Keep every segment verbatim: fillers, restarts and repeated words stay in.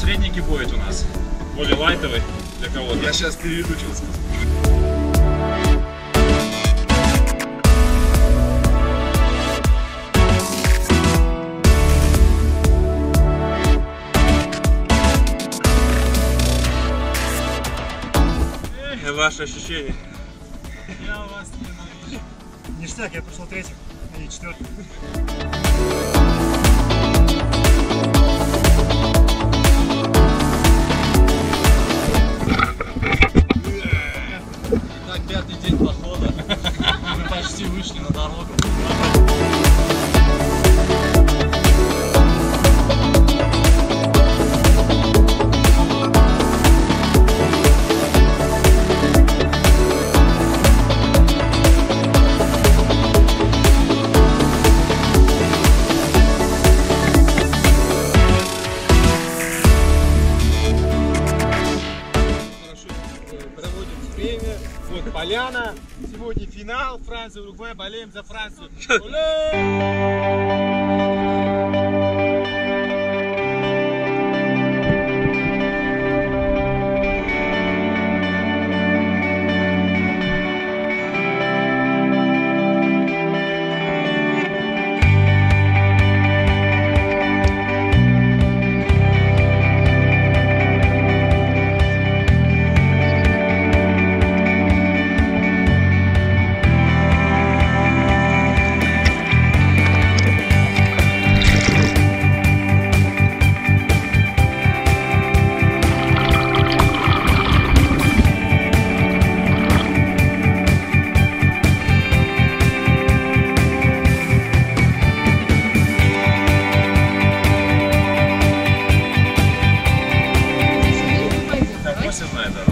Средненький будет у нас, более лайтовый для кого-то. Я сейчас переключился. Эх, ваши ощущения. Я вас ненавижу. Ништяк, я пошел третьим, а не четвертым. Пятый день похода, мы почти вышли на дорогу. Время, вот поляна, сегодня финал, Франция, Уругвай, болеем за Францию.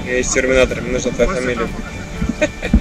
Есть терминатор, мне нужна твоя фамилия.